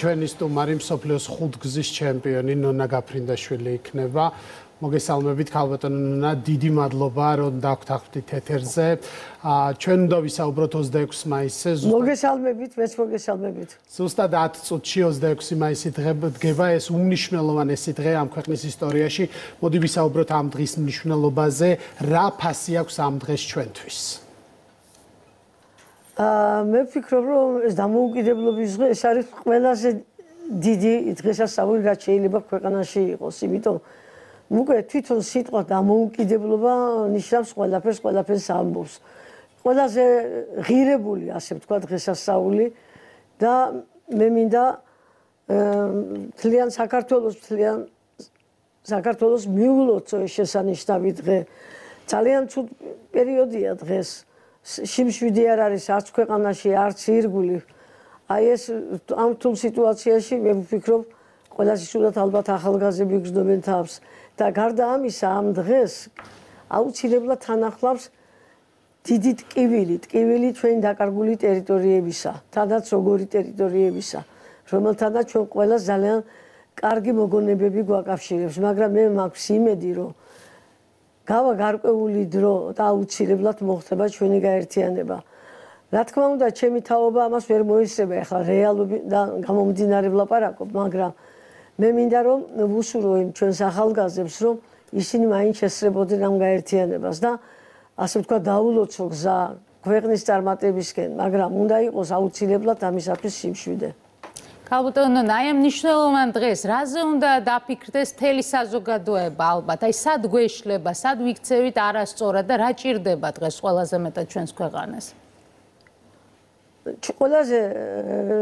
ჩვენის სტუმარი მსოფლიოს ხუთგზის ჩემპიონი ნონა გაფრინდაშვილი იქნება. მოგესალმებით ქალბატონო ნონა, დიდი მადლობა რომ დაგთანხმდით ეთერზე. ჩვენ უნდა ვისაუბროთ 26 მაისზე. მოგესალმებით, მეც მოგესალმებით. ზუსტად 10 წუთში 26 მაისი დგება, ეს უმნიშვნელოვანესი დღე ამ ქვეყნის ისტორიაში. მოდი ვისაუბროთ ამ დღის მნიშვნელობაზე, რა ფასი აქვს ამ დღეს ჩვენთვის. მე ვფიქრობ, რომ ეს დამოუკიდებლობის დღე ეს არის ყველაზე დიდი დღესასწაული, რაც შეიძლება ქვეყანაში იყოს, იმიტომ უკვე თვითონ სიტყვა დამოუკიდებლობა ნიშნავს ყველაფერს, ყველაფერს ამბობს. ყველაზე ღირებული, ასე ვთქვათ, დღესასწაული და მე მინდა მთლიან საქართველოს მივულოთ შესანიშნავი დღე. ძალიან ცუდ პერიოდია დღეს. შიმშვიდი არ არის არც ქვეყანაში, არც ირგვლივ. აი ეს ამ თულ სიტუაციაში მე ვფიქრობ ყველას ისულად ალბათ ახალგაზრდები გრძნობენ თავს და გარდა ამისა ამ დღეს აუცილებლად თან ახლავს დიდი ტკივილი ჩვენი დაკარგული ტერიტორიებისა, თანდაც როგორი ტერიტორიებისა, რომელთანაც ჩვენ ყველას ძალიან კარგი მოგონებები გვაკავშირებს, მაგრამ მე მაქვს იმედი, რომ გავა გარკვეული დრო და აუცილებლად მოხდება ჩვენი გაერთიანება. რა თქმა უნდა, ჩემი თაობა ამას ვერ მოისწრება, ახლა რეალობიდან გამომდინარე ვლაპარაკობ, მაგრამ მე მინდა რომ ვუსურო იმ ჩვენს ახალგაზრდებს, რომ ისინი მაინც შესწრებოდნენ ამ გაერთიანებას და ასე ვთქვათ დაულოცო გზა ქვეყნის წარმატებისკენ, მაგრამ უნდა იყოს აუცილებლად ამისათვის სიმშვიდე. ქალბატონო, აი ამ მნიშვნელოვან დღეს რაზე უნდა დაფიქრდეს მთელი საზოგადოება ალბათ, აი სად გვეშლება, სად ვიქცევით არასწორად და რა ჭირდება დღეს ყველაზე მეტად ჩვენს ქვეყანას? ყველაზე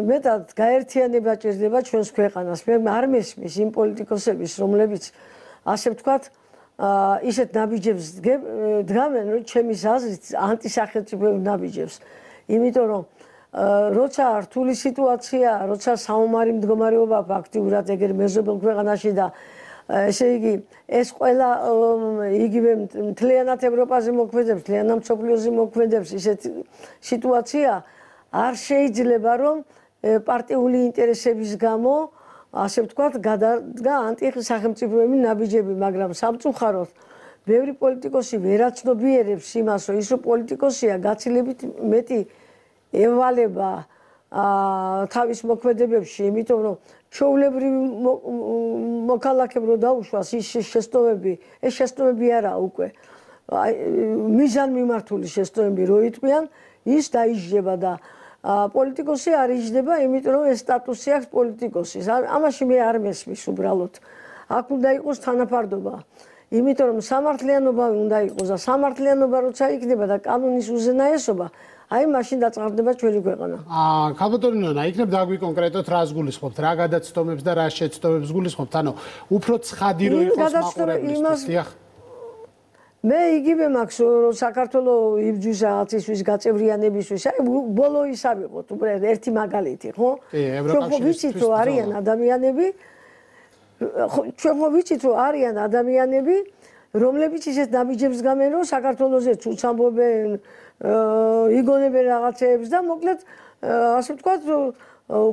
მეტად გაერთიანება ჭირდება ჩვენს ქვეყანას. მე არ მესმის იმ პოლიტიკოსების, რომლებიც ასე ვთქვათ, ისეთ ნაბიჯებს დგამენ, რომ ჩემი აზრით ანტისახელმწიფოებრივ ნაბიჯებს. იმიტომ რომ როცა რთული სიტუაცია, როცა საომარი მდგომარეობა აქტიურად ეგერ მეზობელ ქვეყანაში და ესე იგი ეს ყველა იგივე მთლიანად ევროპაზე მოქმედებს, მთლიანად მსოფლიოზე მოქმედებს ისეთ სიტუაცია არ შეიძლება რომ პარტიული ინტერესების გამო ასე ვთქვათ გადადგა ანტისახელმწიფოებრივი ნაბიჯები, მაგრამ სამწუხაროდ ბევრი პოლიტიკოსი ვერ აცნობიერებს იმას, რომ ის რომ პოლიტიკოსია გაცილებით მეტი ევალება თავის მოქმედებებში, იმიტომ რომ ჩვეულებრივი მოქალაქემ რომ დაუშვას ის შეცდომები, ეს შეცდომები არაა უკვე მიზანმიმართული შეცდომები რო იტყვიან, ის დაიჯდება და პოლიტიკოსი არ იჯდება, იმიტომ რომ ეს სტატუსი აქვს პოლიტიკოსის. ამაში მე არ მესმის უბრალოდ. აქ უნდა იყოს თანაფარდობა. იმიტომ რომ სამართლიანობა უნდა იყოს და სამართლიანობა როცა იქნება და კანონის უზენაესობა, აი მაშინ დაწყდება ჩვენი ქვეყანა. ქალბატონო ნონა, იქნებ დაგვიკონკრეტოთ რას გულისხმობთ, რა გადაცდომებს და რა შეცდომებს გულისხმობთ, ანუ უფრო ცხადი რო იყოს მაყურებელისთვის. მე იგივე მაქვს საქართველოს იბჯვის ათისთვის გაწევრიანებისთვის, აი ბოლო ის ავიღოთ, უბრალოდ ერთი მაგალითი, ხო? ჩვენ ვიცით რომ არიან ადამიანები, რომლებიც ისეთ ნაბიჯებს გამენ, რომ საქართველოზე უცამბობენ, იგონებენ რაღაცეებს და მოკლედ ასე ვთქვათ,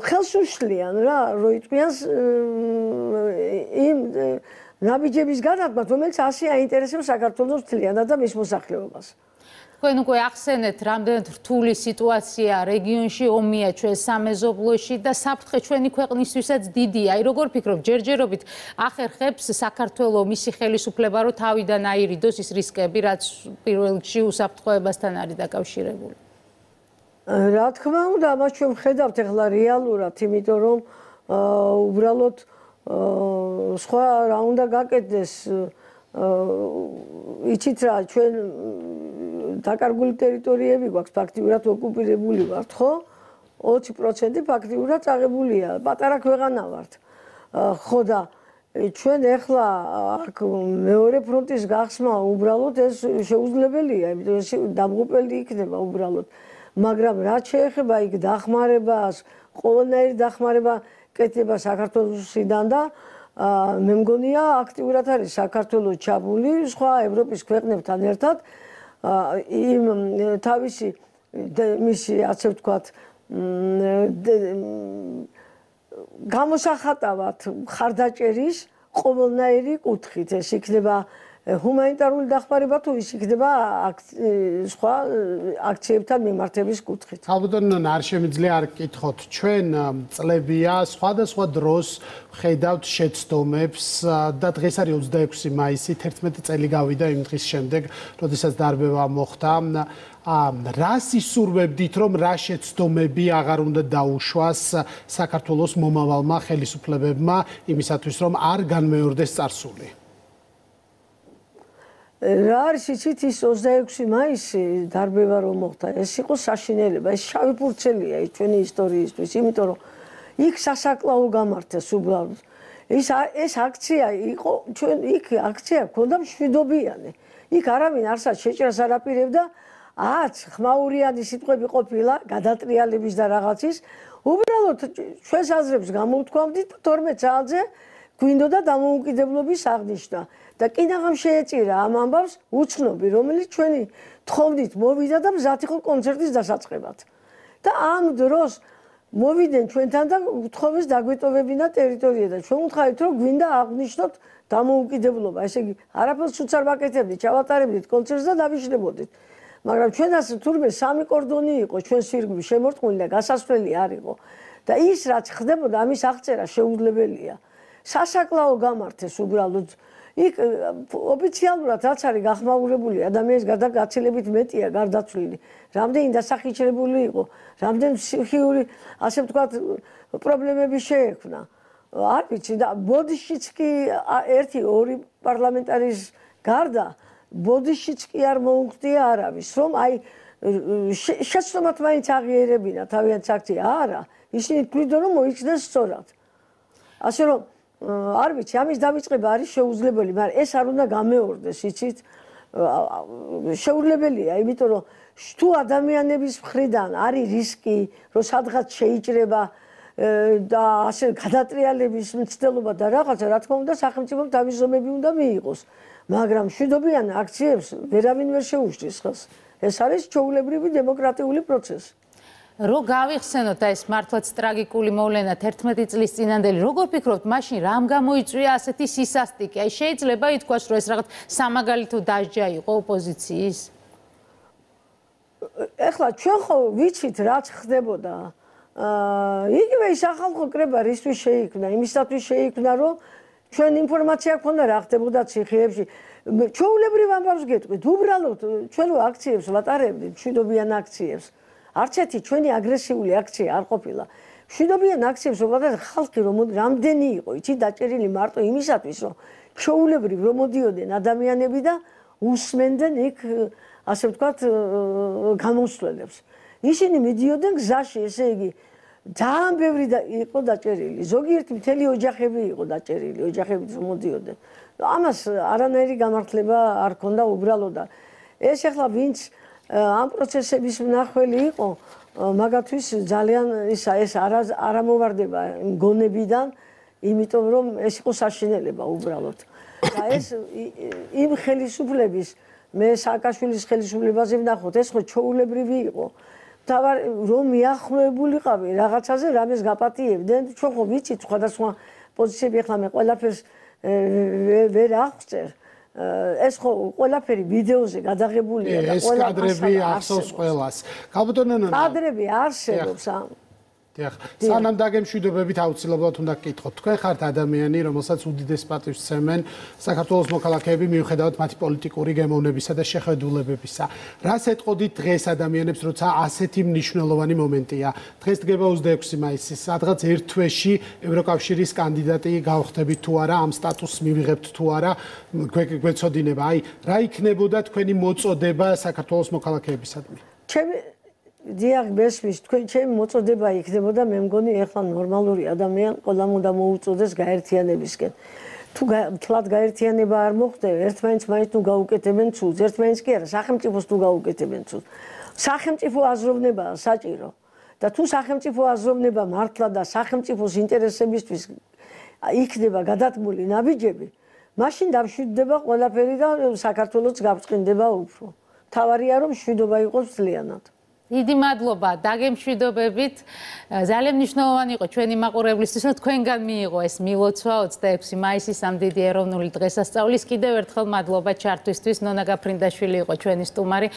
ხელს უშლიან რა, რომ იტყვიან იმ ნაბიჯების გადადგმას, რომელიც ასე აინტერესებს საქართველოს მთლიანად და მის მოსახლეობას. თქვენ უკვე ახსენეთ, რამდენად რთული სიტუაცია რეგიონში, ომია ჩვენ სამეზობლოში და საფრთხე ჩვენი ქვეყნისთვისაც დიდია. აი როგორ ფიქრობ, ჯერჯერობით ახერხებს საქართველოს მისი ხელისუფლება, რომ თავიდან აირიდოს ის რისკები, რაც პირველ რიგში უსაფრთხოებასთან არის დაკავშირებული. რა თქმა უნდა, ამას ჩვენ ვხედავთ ახლა რეალურად, იმიტომ რომ უბრალოდ სხვა რა უნდა გაკეთდეს, იცით რა, ჩვენ დაკარგული ტერიტორიები გვაქვს, ფაქტიურად ოკუპირებული ვართ, ხო? 20% ფაქტიურად აღებულია, პატარა ქვეყანა ვართ. ხო და ჩვენ ახლა აქ მეორე ფრონტის გახსნა უბრალოდ ეს შეუძლებელია, იმიტომ რომ დამღუპელი იქნება უბრალოდ. მაგრამ რაც შეეხება იქ დახმარებას, ყოველნაირი დახმარება კეთება საქართველოსიდან და მე მგონია აქტიურად არის საქართველოს ჩაბული სხვა ევროპის ქვეყნებთან ერთად იმ თავისი მისი ასე ვთქვათ გამოსახატავთ ხარდაჭერის ყოველნაირი კუთხით. ეს იქნება ჰუმანიტარული დახმარება თუ ის იქნება სხვა აქციებთან მიმართების კუთხით. Ალბათ არ შემიძლია არ გკითხოთ, ჩვენ წლებია სხვადასხვა დროს ხედავთ შეცდომებს და დღეს არის 26 მაისი, 11 წელი გავიდა იმ დღის შემდეგ, როდესაც დარბევა მოხდა. Რას ისურვებდით, რომ რა შეცდომები აღარ უნდა დაუშვას საქართველოს მომავალმა ხელისუფლებებმა იმისათვის, რომ არ განმეორდეს წარსული? Რა არის იცით ის 26 მაისი დარბევა რომ მოხდა, ეს იყო საშინელება, ეს შავი ფურცელია ჩვენი ისტორიისთვის, იმიტომ რომ იქ სასაკლაო გამართეს უბრალოდ. ეს აქცია იყო, ჩვენ იქ აქცია ქონდა მშვიდობიანი. იქ არავინ არსად შეჭრას არ აპირებდა, 10 ხმაურიანი სიტყვები ყოფილა გადატრიალების და რაღაცის. უბრალოდ ჩვენს აზრებს გამოუთქვამდით და 12 წელზე გვინდოდა დამოუკიდებლობის აღნიშვნა. და კიდევ შეეწირა ამ ამბავს უცნობი, რომელიც ჩვენი თხოვნით მოვიდა და მზად იყო კონცერტის დასაწყებად. და ამ დროს მოვიდნენ ჩვენთან და უთხოვეს დაგვეტოვებინა ტერიტორია და ჩვენ ვთხოვით, რომ გვინდა აღნიშნოთ დამოუკიდებლობა. ესე იგი, არაფერს უც არ ვაკეთებდით, ჩავატარებდით კონცერტს და დავიშნებოდით. მაგრამ ჩვენას თურმე 3 კორდონი იყო, ჩვენ სირგლი შემორტყმული და გასასვლელი არ იყო. და ის რაც ხდებოდა, ამის აღწერა შეუძლებელია. სასაკლაო გამართეს უბრალოდ. იქ ოფიციალურად რაც არის გახმაურებული ადამიანის გადაგაცილებით მეტია გარდაცვლილი. Რამდენი დასახიჩრებული იყო, რამდენი ფსიქიური, ასე ვთქვათ, პრობლემები შეექმნა. არ ვიცი და ბოდიშიც კი 1-2 პარლამენტარის გარდა ბოდიშიც კი არ მოუხდია არავის, რომ აი შეცდომათ მაინც აღიერებინა თავიანთ აქცია. არა, ისინი თვლიდა რომ მოიქცეს სწორად. ასე რომ არ ვიცი, ამის დავიწყება არის შეუძლებელი, მაგრამ ეს არ უნდა გამეორდეს, იცით? შეუძლებელია, იმიტომ რომ თუ ადამიანების მხრიდან არის რისკი, რომ სადღაც შეიჭრება და ასე გადატრიალების მცდელობა და რაღაცა, რა თქმა უნდა, სახელმწიფომ თავის ზომები უნდა მიიღოს, მაგრამ მშვიდობიან აქციებს ვერავინ ვერ შეუშლის ხელს. ეს არის ჩვეულებრივი დემოკრატიული პროცესი. Რო გავიხსენოთ ეს მართლაც ტრაგიკული მოვლენა 11 წლის წინანდელი, როგორ ფიქრობთ, მაშინ რამ გამოიწვია ასეთი სისასტიკე? აი შეიძლება ითქვას, რომ ეს რაღაც სამაგალითო დასჯა იყო ოპოზიციის? ეხლა ჩვენ ხო ვიცით რაც ხდებოდა. იგივე ის ახალხო კრება რისთვის შეიქმნა, იმისათვის შეიქმნა, რომ ჩვენ ინფორმაცია გქონდა რა ხდებოდა ციხეებში. ჩვეულებრივ ამბავს გეტყვით, უბრალოდ ჩვენ აქციებს ვატარებდით, მშვიდობიან აქციებს. არც ერთი ჩვენი აგრესიული აქცია არ ყოფილა. მშვიდობიან აქციებს ზოგადად ხალხი რამდენი იყო, იცი დაჭერილი მარტო იმისათვის, რომ ჩვეულებრივ რომ მოდიოდნენ ადამიანები და უსმენდნენ იქ, ასე ვთქვათ, გამოსვლელებს. ისინი მიდიოდნენ გზაში, ესე იგი, ძალიან ბევრი იყო დაჭერილი. ზოგიერთი მთელი ოჯახები იყო დაჭერილი, ოჯახებიც მოდიოდნენ. ამას არანაირი გამართლება არ ქონდა უბრალოდ. ეს ახლა ვინც ამ პროცესების მნახველი იყო, მაგათვის ძალიან ეს არ ამოვარდება გონებიდან, იმიტომ რომ ეს იყო საშინელება უბრალოდ. და ეს იმ ხელისუფლების, მე სააკაშვილის ხელისუფლებაზე ვნახოთ, ეს ხო ჩაულებრივი იყო. თავარ რომ მიახლოებულიყავი რაღაცაზე, რამეს გაპატიებდნენ, ჩვენ ხო ვიცით სხვადასხვა პოზიციები, ახლა მე ყველაფერს ვერ აღწერ. ეს ხო ყველაფერი ვიდეოზე გადაღებულია და ყველა კადრები ახსოვს ყველას. გაბატონო, კადრები არსებობს ამ. დიახ. სანამ დაგემშვიდობებით აუცილებლად უნდა გკითხოთ, თქვენ ხართ ადამიანი, რომელსაც უდიდეს პატივს სცემენ საქართველოს მოქალაქეები მიუხედავად მათი პოლიტიკური გემოვნებისა და შეხედულებებისა. რას ეტყოდით დღეს ადამიანებს, როცა ასეთი მნიშვნელოვანი მომენტია? დღეს დგება 26 მაისი, სადღაც ერთ თვეში ევროკავშირის კანდიდატი გავხდებით თუ არა, ამ სტატუსს მივიღებთ თუ არა, გვეცოდინება. აი, რა იქნებოდა თქვენი მოწოდება საქართველოს მოქალაქეებისადმი? დიახ, მესმის, ჩემი მოწოდება იქნებოდა, მე მგონი ახლა ნორმალური ადამიანს ყველამ უნდა მოუწოდეს გაერთიანებისკენ. თუ მთლად გაერთიანება არ მოხდება, ერთმანეთს თუ გაუკეთებენ ცუდს, ერთმანეთს კი არა, სახელმწიფოს თუ გაუკეთებენ ცუდს. სახელმწიფო აზროვნებაა საჭირო. და თუ სახელმწიფო აზროვნება მართლა და სახელმწიფოს ინტერესებისთვის იქნება გადადგმული ნაბიჯები, მაშინ დამშვიდდება ყველაფერი და საქართველოც გაბრწყინდება უფრო. მთავარია, რომ მშვიდობა იყოს ძალიანად. დიდი მადლობა დაგემშვიდობებით. Ძალიან მნიშვნელოვანი იყო ჩვენი მაყურებლისთვის, რომ თქვენგან მიიღო ეს მილოცვა 26 მაისის ამ დიდი ეროვნული დღესასწაულის. კიდევ ერთხელ მადლობა ჩართვისთვის. ნონა გაფრინდაშვილი იყო ჩვენი სტუმარი.